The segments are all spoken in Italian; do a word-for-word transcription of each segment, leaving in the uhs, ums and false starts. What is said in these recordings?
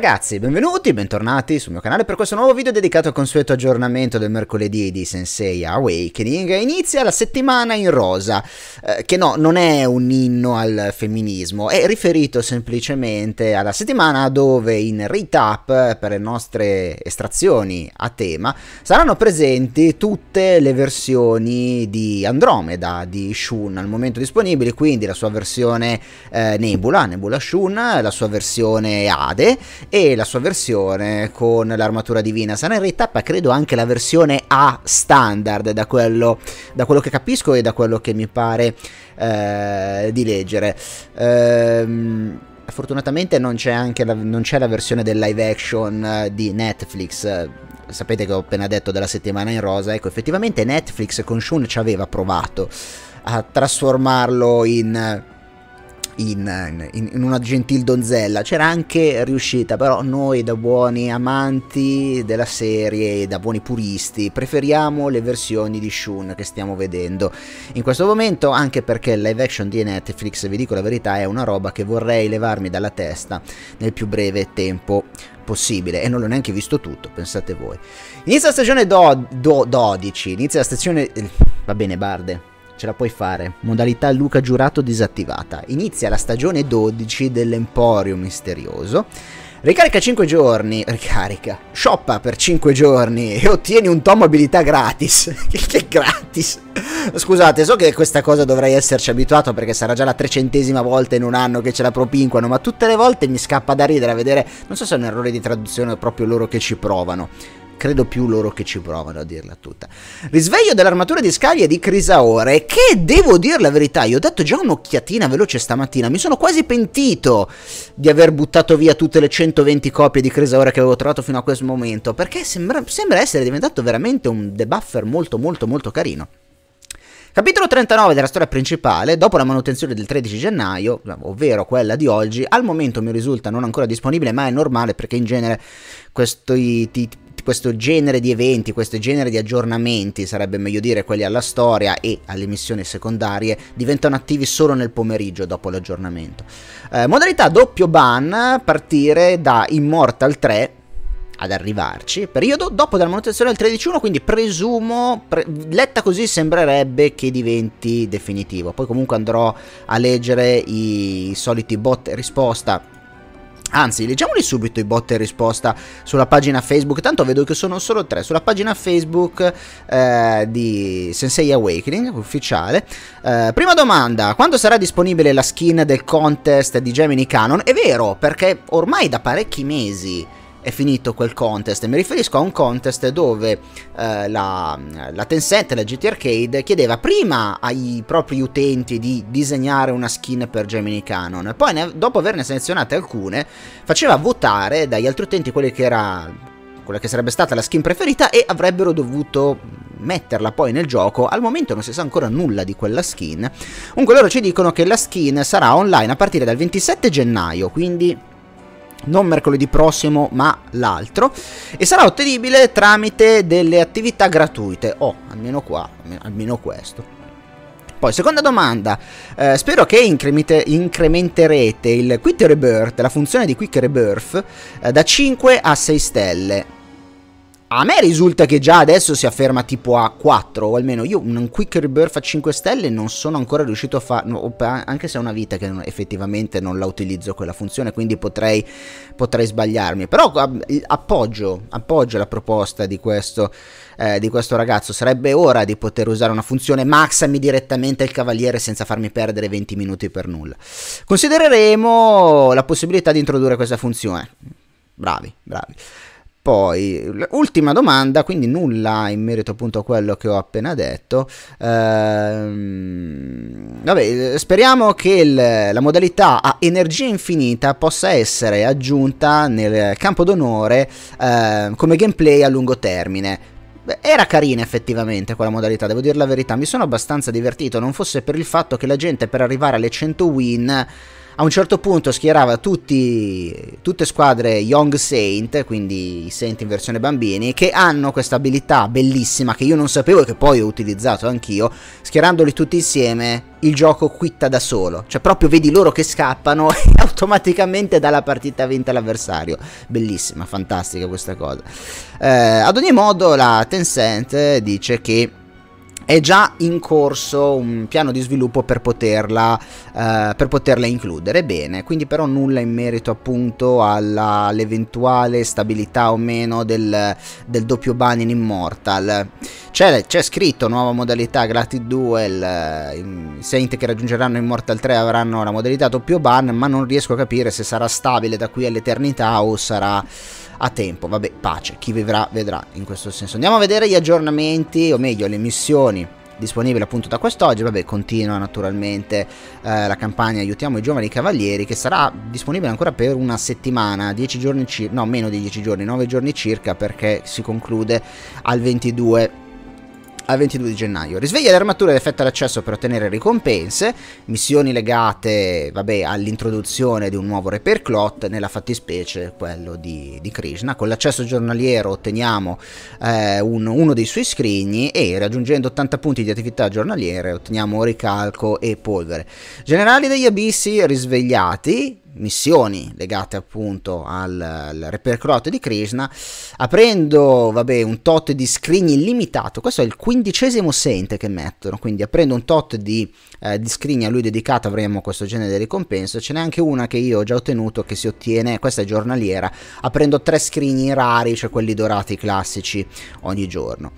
ragazzi, benvenuti, bentornati sul mio canale per questo nuovo video dedicato al consueto aggiornamento del mercoledì di Sensei Awakening. Inizia la settimana in rosa, eh, che no, non è un inno al femminismo, è riferito semplicemente alla settimana dove in recap per le nostre estrazioni a tema saranno presenti tutte le versioni di Andromeda, di Shun al momento disponibili, quindi la sua versione eh, Nebula, Nebula Shun, la sua versione Ade, e la sua versione con l'armatura divina. Sarà in ritappa credo anche la versione A standard, da quello, da quello che capisco e da quello che mi pare eh, di leggere. Ehm, fortunatamente non c'è anche la, non c'è la versione del live action di Netflix. Sapete che ho appena detto della settimana in rosa, ecco, effettivamente Netflix con Shun ci aveva provato a trasformarlo in In, in, in una gentil donzella, c'era anche riuscita, però noi da buoni amanti della serie, da buoni puristi, preferiamo le versioni di Shun che stiamo vedendo in questo momento, anche perché il live action di Netflix, vi dico la verità, è una roba che vorrei levarmi dalla testa nel più breve tempo possibile, e non l'ho neanche visto tutto, pensate voi. Inizia la stagione dodici, inizia la stagione... va bene Barde, ce la puoi fare, modalità Luca Giurato disattivata. Inizia la stagione dodici dell'Emporio Misterioso. Ricarica cinque giorni, ricarica, shoppa per cinque giorni e ottieni un tomo abilità gratis. Che gratis? Scusate, so che questa cosa dovrei esserci abituato perché sarà già la trecentesima volta in un anno che ce la propinquano, ma tutte le volte mi scappa da ridere a vedere, non so se è un errore di traduzione o proprio loro che ci provano. Credo più loro che ci provano a dirla tutta. Risveglio dell'armatura di scaglie di Crisaore, che devo dire la verità, io ho dato già un'occhiatina veloce stamattina, mi sono quasi pentito di aver buttato via tutte le centoventi copie di Crisaore che avevo trovato fino a questo momento, perché sembra, sembra essere diventato veramente un debuffer molto molto molto carino. Capitolo trentanove della storia principale, dopo la manutenzione del tredici gennaio, ovvero quella di oggi, al momento mi risulta non ancora disponibile, ma è normale perché in genere questo, i, ti, questo genere di eventi, questo genere di aggiornamenti, sarebbe meglio dire quelli alla storia e alle missioni secondarie, diventano attivi solo nel pomeriggio dopo l'aggiornamento. Eh, modalità doppio ban, partire da Immortal tre. Ad arrivarci, periodo dopo della manutenzione del tredici uno, quindi presumo, pre letta così sembrerebbe che diventi definitivo, poi comunque andrò a leggere i soliti bot e risposta, anzi leggiamoli subito i bot e risposta sulla pagina Facebook, tanto vedo che sono solo tre, sulla pagina Facebook eh, di Sensei Awakening ufficiale. Eh, prima domanda, quando sarà disponibile la skin del contest di Gemini Canon? È vero, perché ormai da parecchi mesi è finito quel contest, mi riferisco a un contest dove eh, la, la Tencent, la G T Arcade, chiedeva prima ai propri utenti di disegnare una skin per Gemini Canon, poi ne, dopo averne selezionate alcune faceva votare dagli altri utenti quelle che era, quella che sarebbe stata la skin preferita, e avrebbero dovuto metterla poi nel gioco. Al momento non si sa ancora nulla di quella skin, comunque loro ci dicono che la skin sarà online a partire dal ventisette gennaio, quindi non mercoledì prossimo ma l'altro, e sarà ottenibile tramite delle attività gratuite. Oh, almeno qua, almeno questo. Poi seconda domanda, eh, spero che incrementerete il Quick Rebirth, la funzione di Quick Rebirth, eh, da cinque a sei stelle. A me risulta che già adesso si afferma tipo a quattro, o almeno io un Quick Rebirth a cinque stelle non sono ancora riuscito a fare, no, anche se è una vita che non, effettivamente non la utilizzo quella funzione, quindi potrei, potrei sbagliarmi. Però appoggio, appoggio la proposta di questo, eh, di questo ragazzo, sarebbe ora di poter usare una funzione maxami direttamente il cavaliere senza farmi perdere venti minuti per nulla. Considereremo la possibilità di introdurre questa funzione. Bravi, bravi. Poi, ultima domanda, quindi nulla in merito appunto a quello che ho appena detto. Ehm, vabbè, speriamo che il, la modalità a energia infinita possa essere aggiunta nel campo d'onore eh, come gameplay a lungo termine. Era carina effettivamente quella modalità, devo dire la verità, mi sono abbastanza divertito, non fosse per il fatto che la gente per arrivare alle cento win a un certo punto schierava tutti, tutte squadre Young Saint, quindi i Saint in versione bambini, che hanno questa abilità bellissima che io non sapevo e che poi ho utilizzato anch'io, schierandoli tutti insieme il gioco quitta da solo, cioè proprio vedi loro che scappano e automaticamente dà la partita vinta all'avversario. Bellissima, fantastica questa cosa. Eh, ad ogni modo la Tencent dice che è già in corso un piano di sviluppo per poterla, eh, per poterla includere. Bene, quindi però nulla in merito appunto all'eventuale stabilità o meno del, del doppio ban in Immortal. C'è scritto nuova modalità Grati Duel, eh, i Saint che raggiungeranno Immortal tre avranno la modalità doppio ban, ma non riesco a capire se sarà stabile da qui all'eternità o sarà a tempo. Vabbè, pace, chi vivrà vedrà, in questo senso. Andiamo a vedere gli aggiornamenti, o meglio le missioni disponibili appunto da quest'oggi. Vabbè, continua naturalmente eh, la campagna Aiutiamo i Giovani Cavalieri, che sarà disponibile ancora per una settimana, dieci giorni circa, no, meno di dieci giorni, nove giorni circa, perché si conclude al ventidue di gennaio. Risveglia le armature ed effettua l'accesso per ottenere ricompense, missioni legate vabbè all'introduzione di un nuovo re per Clot, nella fattispecie quello di, di Krishna. Con l'accesso giornaliero otteniamo eh, un, uno dei suoi scrigni e raggiungendo ottanta punti di attività giornaliere otteniamo ricalco e polvere. Generali degli abissi risvegliati, missioni legate appunto al, al repercrote di Krishna, aprendo vabbè un tot di scrigni illimitato. Questo è il quindicesimo Saint che mettono, quindi aprendo un tot di, eh, di scrigni a lui dedicato avremo questo genere di ricompense. Ce n'è anche una che io ho già ottenuto che si ottiene, questa è giornaliera, aprendo tre scrigni rari, cioè quelli dorati classici, ogni giorno.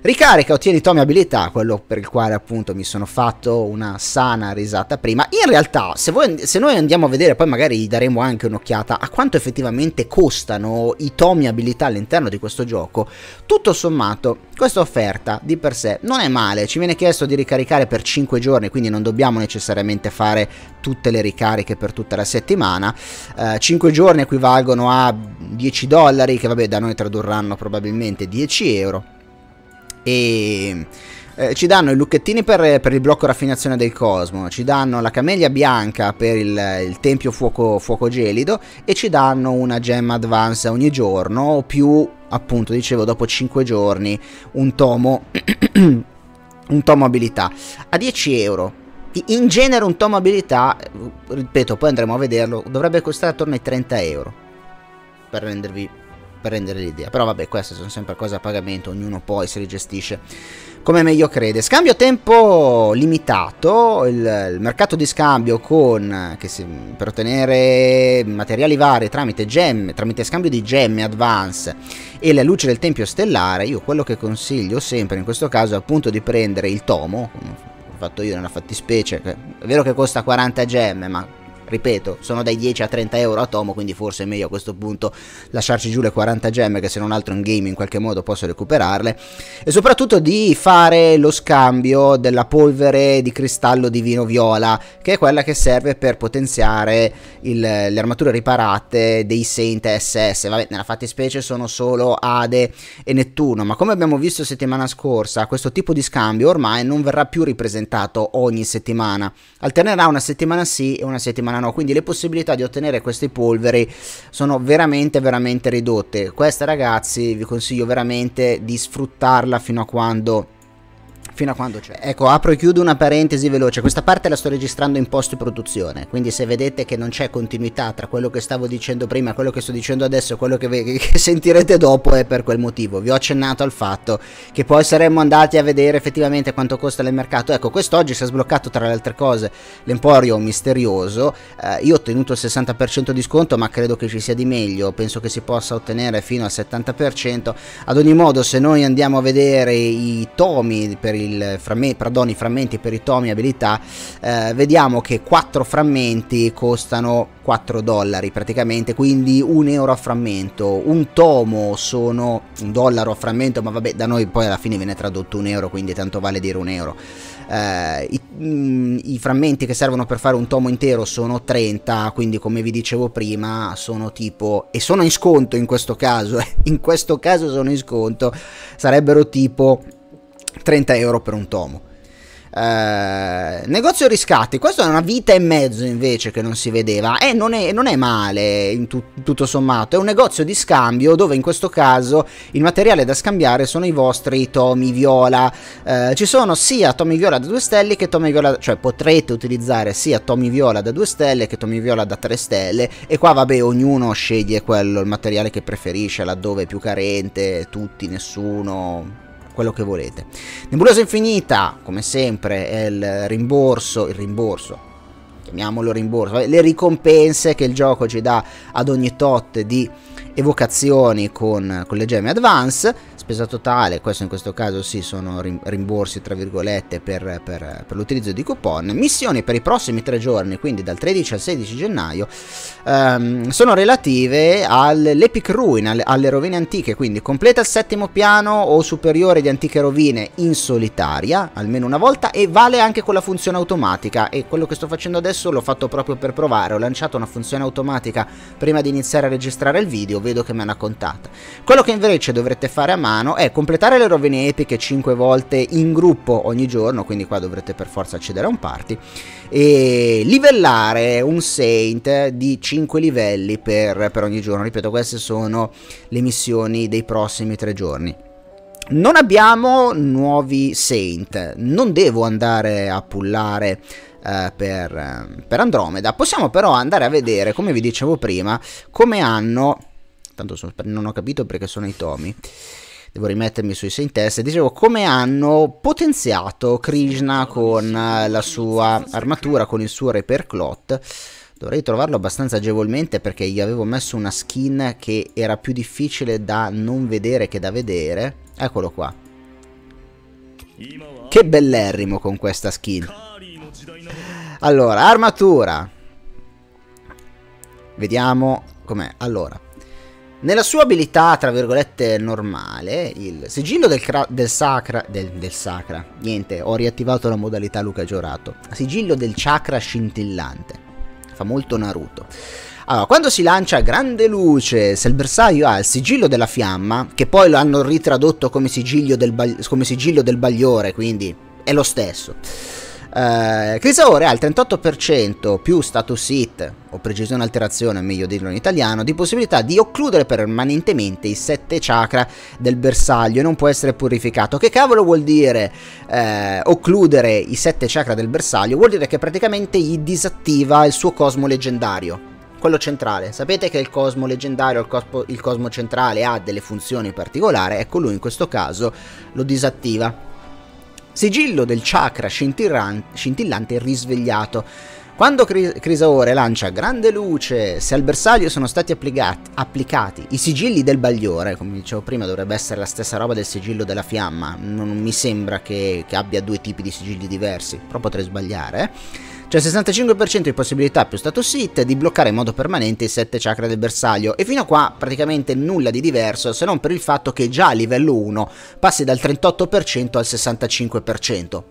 Ricarica, ottieni Tomi abilità, quello per il quale appunto mi sono fatto una sana risata prima. In realtà, se, voi, se noi andiamo a vedere, poi magari gli daremo anche un'occhiata a quanto effettivamente costano i Tomi abilità all'interno di questo gioco, tutto sommato questa offerta di per sé non è male. Ci viene chiesto di ricaricare per cinque giorni, quindi non dobbiamo necessariamente fare tutte le ricariche per tutta la settimana. eh, cinque giorni equivalgono a dieci dollari, che vabbè da noi tradurranno probabilmente dieci euro. E eh, ci danno i lucchettini per, per il blocco raffinazione del cosmo, ci danno la camellia bianca per il, il tempio fuoco, fuoco gelido, e ci danno una gemma advance ogni giorno, più appunto dicevo dopo cinque giorni un tomo un tomo abilità a dieci euro. In genere un tomo abilità, ripeto, poi andremo a vederlo, dovrebbe costare attorno ai trenta euro per rendervi per rendere l'idea, però vabbè queste sono sempre cose a pagamento, ognuno poi se le gestisce come meglio crede. Scambio a tempo limitato, il, il mercato di scambio con che si, per ottenere materiali vari tramite gemme, tramite scambio di gemme advance e la luce del tempio stellare. Io quello che consiglio sempre in questo caso è appunto di prendere il tomo, come ho fatto io nella fattispecie, che è vero che costa quaranta gemme, ma ripeto, sono dai dieci a trenta euro a tomo, quindi forse è meglio a questo punto lasciarci giù le quaranta gemme, che se non altro in game in qualche modo posso recuperarle. E soprattutto di fare lo scambio della polvere di cristallo divino viola, che è quella che serve per potenziare il, le armature riparate dei Saint S S. Vabbè, nella fattispecie sono solo Ade e Nettuno, ma come abbiamo visto settimana scorsa, questo tipo di scambio ormai non verrà più ripresentato ogni settimana, alternerà una settimana sì e una settimana no, quindi le possibilità di ottenere queste polveri sono veramente veramente ridotte. Questa ragazzi vi consiglio veramente di sfruttarla fino a quando fino a quando c'è. Ecco, apro e chiudo una parentesi veloce, questa parte la sto registrando in post produzione, quindi se vedete che non c'è continuità tra quello che stavo dicendo prima, quello che sto dicendo adesso e quello che, che sentirete dopo, è per quel motivo. Vi ho accennato al fatto che poi saremmo andati a vedere effettivamente quanto costa nel mercato. Ecco, quest'oggi si è sbloccato tra le altre cose l'emporio misterioso, eh, io ho ottenuto il sessanta per cento di sconto, ma credo che ci sia di meglio, penso che si possa ottenere fino al settanta per cento. Ad ogni modo, se noi andiamo a vedere i tomi per il Framme, perdoni, i frammenti per i tomi abilità, eh, vediamo che quattro frammenti costano quattro dollari praticamente, quindi un euro a frammento. Un tomo sono un dollaro a frammento, ma vabbè da noi poi alla fine viene tradotto un euro, quindi tanto vale dire un euro. eh, i, mh, i frammenti che servono per fare un tomo intero sono trenta, quindi come vi dicevo prima sono tipo, e sono in sconto in questo caso in questo caso sono in sconto, sarebbero tipo trenta euro per un tomo. Eh, negozio riscatti, questa è una vita e mezzo invece che non si vedeva, e eh, non, non è male in tu, tutto sommato. È un negozio di scambio dove in questo caso il materiale da scambiare sono i vostri tomi viola. Eh, ci sono sia tomi viola da due stelle che tomi viola, cioè potrete utilizzare sia tomi viola da due stelle che tomi viola da tre stelle, e qua vabbè ognuno sceglie quello, il materiale che preferisce, laddove è più carente, tutti, nessuno, quello che volete. Nebulosa infinita, come sempre, è il rimborso, il rimborso, chiamiamolo rimborso, le ricompense che il gioco ci dà ad ogni tot di evocazioni con, con le gemme advance. Spesa totale, questo in questo caso sì, sono rimborsi tra virgolette per, per, per l'utilizzo di coupon. Missioni per i prossimi tre giorni, quindi dal tredici al sedici gennaio, ehm, sono relative all'Epic Ruin, alle, alle rovine antiche, quindi completa il settimo piano o superiore di antiche rovine in solitaria, almeno una volta, e vale anche con la funzione automatica, e quello che sto facendo adesso l'ho fatto proprio per provare, ho lanciato una funzione automatica prima di iniziare a registrare il video, vedo che me l'ha contata. Quello che invece dovrete fare a mano è completare le rovine epiche cinque volte in gruppo ogni giorno, quindi qua dovrete per forza accedere a un party, e livellare un saint di cinque livelli per, per ogni giorno. Ripeto, queste sono le missioni dei prossimi tre giorni. Non abbiamo nuovi saint, non devo andare a pullare Uh, per, uh, per Andromeda. Possiamo però andare a vedere, come vi dicevo prima, come hanno, tanto sono, non ho capito perché sono i tomi, devo rimettermi sui Saint S. Dicevo, come hanno potenziato Krishna con la sua armatura, con il suo Repair Cloth. Dovrei trovarlo abbastanza agevolmente perché gli avevo messo una skin che era più difficile da non vedere che da vedere. Eccolo qua. Che bellerrimo con questa skin. Allora, armatura. Vediamo com'è. Allora, nella sua abilità, tra virgolette, normale, il sigillo del, del sacra, del, del sacra, niente, ho riattivato la modalità Luca Giurato, sigillo del chakra scintillante, fa molto Naruto. Allora, quando si lancia grande luce, se il bersaglio ha il sigillo della fiamma, che poi lo hanno ritradotto come sigillo del, come sigillo del bagliore, quindi è lo stesso. Uh, Crisaore ha il trentotto per cento più status hit, o precisione alterazione, meglio dirlo in italiano, di possibilità di occludere permanentemente i sette chakra del bersaglio e non può essere purificato. Che cavolo vuol dire uh, occludere i sette chakra del bersaglio? Vuol dire che praticamente gli disattiva il suo cosmo leggendario, quello centrale. Sapete che il cosmo leggendario, il cosmo, il cosmo centrale ha delle funzioni particolari, ecco lui in questo caso lo disattiva. Sigillo del chakra scintillante risvegliato. Quando Crisaore lancia grande luce, se al bersaglio sono stati applicati, applicati i sigilli del bagliore, come dicevo prima dovrebbe essere la stessa roba del sigillo della fiamma, non mi sembra che, che abbia due tipi di sigilli diversi, però potrei sbagliare, eh? C'è cioè sessantacinque per cento di possibilità più status hit di bloccare in modo permanente i sette chakra del bersaglio, e fino a qua praticamente nulla di diverso, se non per il fatto che già a livello uno passi dal trentotto per cento al sessantacinque per cento,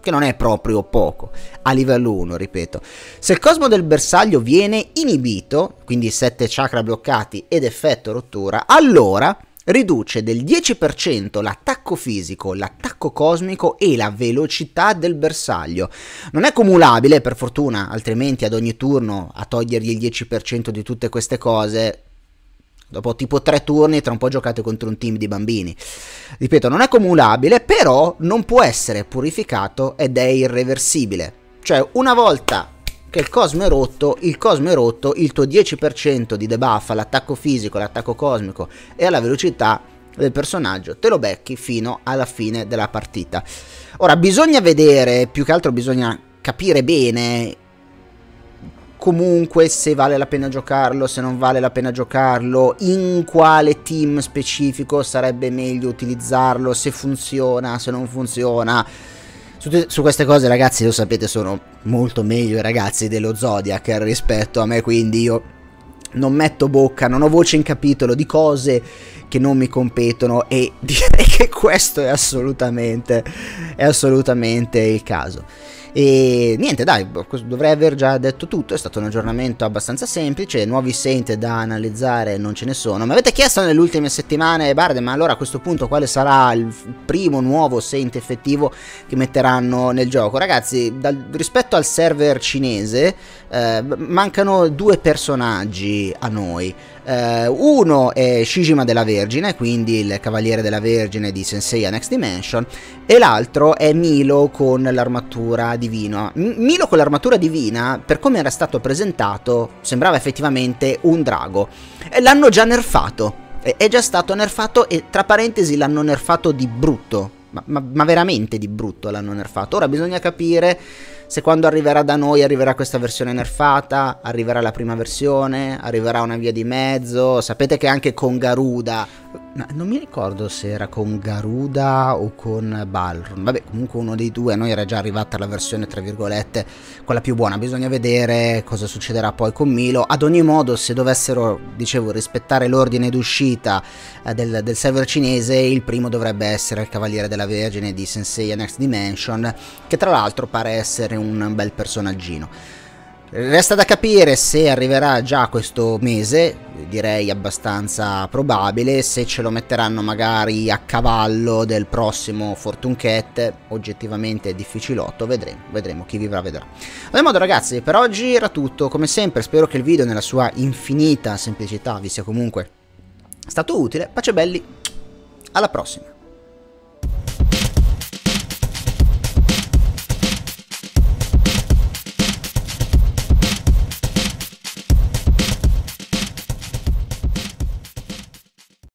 che non è proprio poco, a livello uno, ripeto. Se il cosmo del bersaglio viene inibito, quindi sette chakra bloccati ed effetto rottura, allora riduce del dieci per cento l'attacco fisico, l'attacco cosmico e la velocità del bersaglio. Non è cumulabile, per fortuna, altrimenti ad ogni turno a togliergli il dieci per cento di tutte queste cose, dopo tipo tre turni, tra un po' giocate contro un team di bambini. Ripeto, non è cumulabile, però non può essere purificato ed è irreversibile. Cioè, una volta che il cosmo è rotto, il cosmo è rotto, il tuo dieci per cento di debuff all'attacco fisico, all'attacco cosmico e alla velocità del personaggio te lo becchi fino alla fine della partita. Ora bisogna vedere, più che altro bisogna capire bene comunque se vale la pena giocarlo, se non vale la pena giocarlo, in quale team specifico sarebbe meglio utilizzarlo, se funziona, se non funziona. Su queste cose, ragazzi, lo sapete, sono molto meglio i ragazzi dello Zodiac rispetto a me, quindi io non metto bocca, non ho voce in capitolo di cose che non mi competono, e direi che questo è assolutamente, è assolutamente il caso. E niente, dai, dovrei aver già detto tutto. È stato un aggiornamento abbastanza semplice, nuovi Saint da analizzare non ce ne sono. Mi avete chiesto nelle ultime settimane: Barde, ma allora a questo punto quale sarà il primo nuovo Saint effettivo che metteranno nel gioco? Ragazzi, dal, rispetto al server cinese eh, mancano due personaggi a noi. Uh, uno è Shijima della Vergine, quindi il Cavaliere della Vergine di Saint Seiya Next Dimension, e l'altro è Milo con l'armatura divina. M Milo con l'armatura divina, per come era stato presentato, sembrava effettivamente un drago. L'hanno già nerfato, è, è già stato nerfato, e tra parentesi l'hanno nerfato di brutto. Ma, ma, ma veramente di brutto l'hanno nerfato. Ora bisogna capire se quando arriverà da noi arriverà questa versione nerfata, arriverà la prima versione, arriverà una via di mezzo. Sapete che anche con Garuda, ma non mi ricordo se era con Garuda o con Balron, vabbè, comunque uno dei due, a noi era già arrivata la versione tra virgolette, quella più buona. Bisogna vedere cosa succederà poi con Milo. Ad ogni modo, se dovessero, dicevo, rispettare l'ordine d'uscita eh, del, del server cinese, il primo dovrebbe essere il Cavaliere della Vergine di Saint Seiya Next Dimension, che tra l'altro pare essere un bel personaggino. Resta da capire se arriverà già questo mese, direi abbastanza probabile. Se ce lo metteranno magari a cavallo del prossimo Fortune Cat, oggettivamente è difficilotto, vedremo, vedremo, chi vivrà vedrà. Ad ogni modo, ragazzi, per oggi era tutto. Come sempre spero che il video nella sua infinita semplicità vi sia comunque stato utile. Pace belli, alla prossima!